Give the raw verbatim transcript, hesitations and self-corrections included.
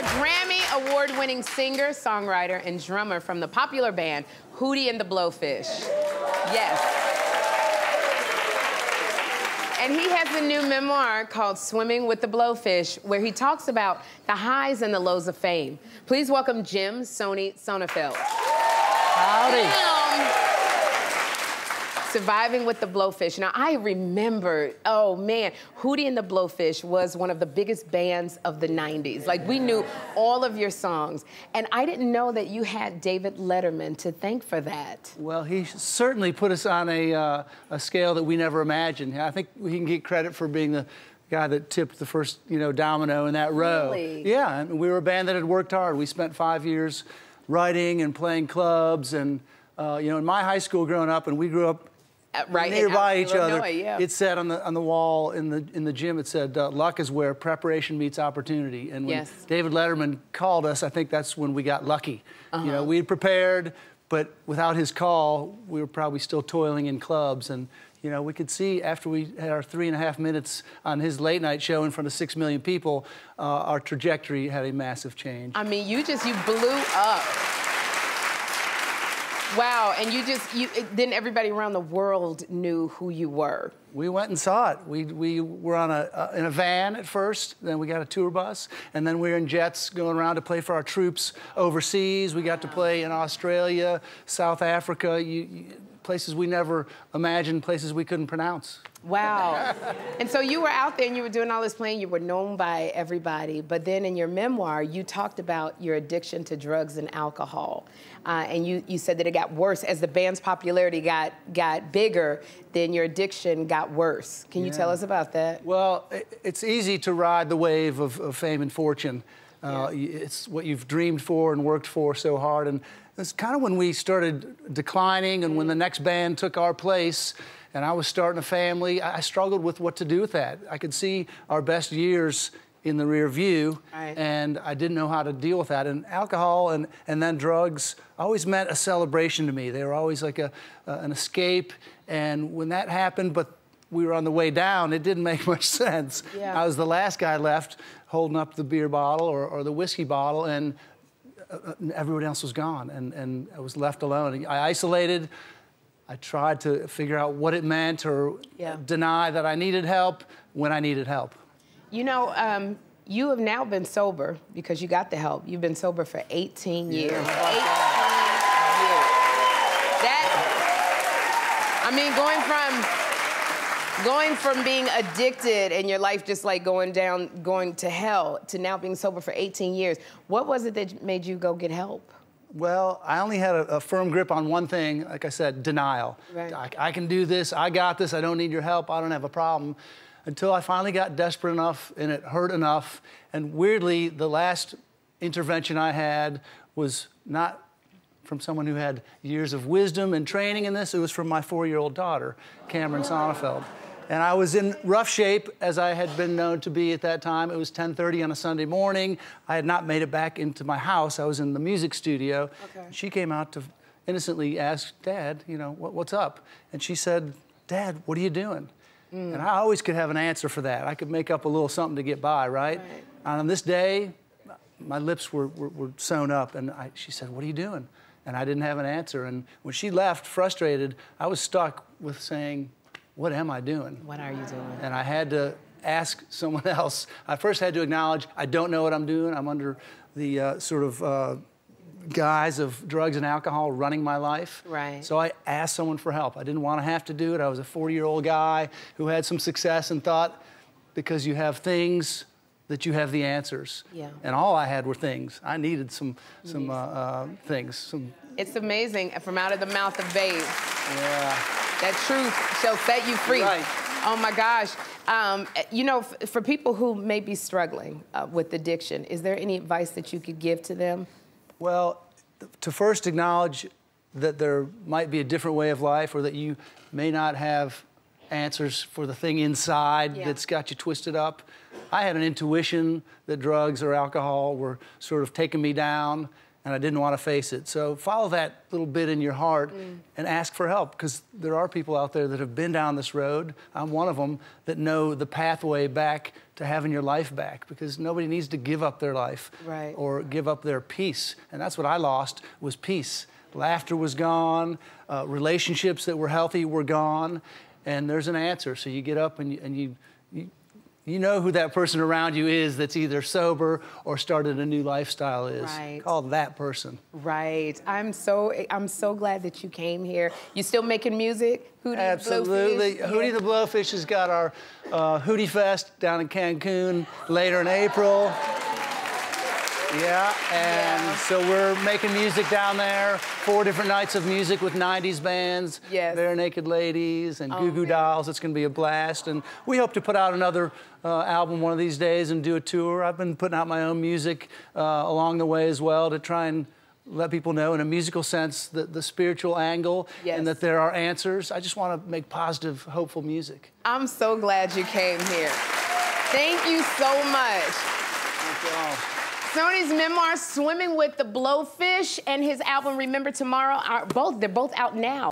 a Grammy award-winning singer, songwriter, and drummer from the popular band Hootie and the Blowfish. Yes. And he has a new memoir called Swimming with the Blowfish, where he talks about the highs and the lows of fame. Please welcome Jim Sonefeld. Howdy. Jim. Surviving with the Blowfish. Now, I remember, oh man, Hootie and the Blowfish was one of the biggest bands of the nineties. Like, we knew all of your songs. And I didn't know that you had David Letterman to thank for that. Well, he certainly put us on a, uh, a scale that we never imagined. I think we can get credit for being the guy that tipped the first, you know, domino in that row. Really? Yeah, and we were a band that had worked hard. We spent five years writing and playing clubs. And, uh, you know, in my high school growing up, and we grew up right nearby each other. Yeah. It said on the on the wall in the in the gym. It said, uh, "Luck is where preparation meets opportunity." And when yes. David Letterman called us, I think that's when we got lucky. Uh-huh. You know, we had prepared, but without his call, we were probably still toiling in clubs. And you know, we could see after we had our three and a half minutes on his late night show in front of six million people, uh, our trajectory had a massive change. I mean, you just you blew up. Wow, and you just, you, then everybody around the world knew who you were. We went and saw it. We, we were on a, uh, in a van at first, then we got a tour bus, and then we were in jets going around to play for our troops overseas. We got wow. to play in Australia, South Africa, you, you, places we never imagined, places we couldn't pronounce. Wow. And so you were out there and you were doing all this playing, you were known by everybody, but then in your memoir, you talked about your addiction to drugs and alcohol. Uh, and you, you said that it got worse as the band's popularity got, got bigger, then your addiction got worse. Can yeah. you tell us about that? Well, it, it's easy to ride the wave of, of fame and fortune. Uh, yeah. It's what you've dreamed for and worked for so hard. And it's kind of when we started declining and mm. when the next band took our place, and I was starting a family, I struggled with what to do with that. I could see our best years in the rear view, right. and I didn't know how to deal with that. And alcohol and, and then drugs always meant a celebration to me. They were always like a, uh, an escape. And when that happened, but we were on the way down, it didn't make much sense. Yeah. I was the last guy left holding up the beer bottle or, or the whiskey bottle, and uh, everyone else was gone, and, and I was left alone. I isolated. I tried to figure out what it meant or yeah. deny that I needed help when I needed help. You know, um, you have now been sober because you got the help. You've been sober for eighteen years. Yeah. eighteen years. That, I mean, going from... Going from being addicted and your life just like going down, going to hell, to now being sober for eighteen years, what was it that made you go get help? Well, I only had a, a firm grip on one thing, like I said, denial. Right. I, I can do this, I got this, I don't need your help, I don't have a problem. Until I finally got desperate enough and it hurt enough. And weirdly, the last intervention I had was not from someone who had years of wisdom and training in this, it was from my four-year-old daughter, Cameron Sonnefeld. And I was in rough shape, as I had been known to be at that time. It was ten thirty on a Sunday morning. I had not made it back into my house. I was in the music studio. Okay. She came out to innocently ask, Dad, you know, what, what's up? And she said, Dad, what are you doing? Mm. And I always could have an answer for that. I could make up a little something to get by, right? right. And on this day, my lips were, were, were sewn up, and I, she said, what are you doing? And I didn't have an answer. And when she left, frustrated, I was stuck with saying, what am I doing? What are you doing? And I had to ask someone else. I first had to acknowledge, I don't know what I'm doing. I'm under the uh, sort of uh, guise of drugs and alcohol running my life. Right. So I asked someone for help. I didn't want to have to do it. I was a forty-year-old guy who had some success and thought, because you have things, that you have the answers. Yeah. And all I had were things. I needed some some uh, uh, things. Some... It's amazing, from out of the mouth of babes. Yeah. That truth shall set you free. Right. Oh my gosh. Um, you know, f for people who may be struggling uh, with addiction, is there any advice that you could give to them? Well, to first acknowledge that there might be a different way of life, or that you may not have answers for the thing inside yeah. that's got you twisted up. I had an intuition that drugs or alcohol were sort of taking me down, and I didn't want to face it. So follow that little bit in your heart mm. and ask for help, because there are people out there that have been down this road. I'm one of them that know the pathway back to having your life back, because nobody needs to give up their life right. or give up their peace. And that's what I lost, was peace. Laughter was gone, uh, relationships that were healthy were gone, and there's an answer. So you get up and you, and you, you, you know who that person around you is that's either sober or started a new lifestyle is. Right. Call that person. Right. I'm so I'm so glad that you came here. You still making music? Hootie Absolutely. The Blowfish? Hootie yeah. the Blowfish has got our uh, Hootie Fest down in Cancun later in April. Yeah, and yeah. so we're making music down there. Four different nights of music with nineties bands, yes. Bare Naked Ladies and oh, Goo Goo man. Dolls. It's going to be a blast. And we hope to put out another uh, album one of these days and do a tour. I've been putting out my own music uh, along the way as well, to try and let people know in a musical sense the, the spiritual angle yes. and that there are answers. I just want to make positive, hopeful music. I'm so glad you came here. Thank you so much. Thank you all. Sonny's memoir, Swimming with the Blowfish, and his album, Remember Tomorrow, are both, they're both out now.